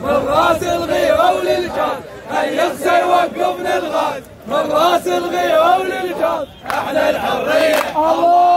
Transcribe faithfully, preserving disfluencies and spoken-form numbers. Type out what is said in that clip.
من راس الغيرة وللجاز احلى الحرية.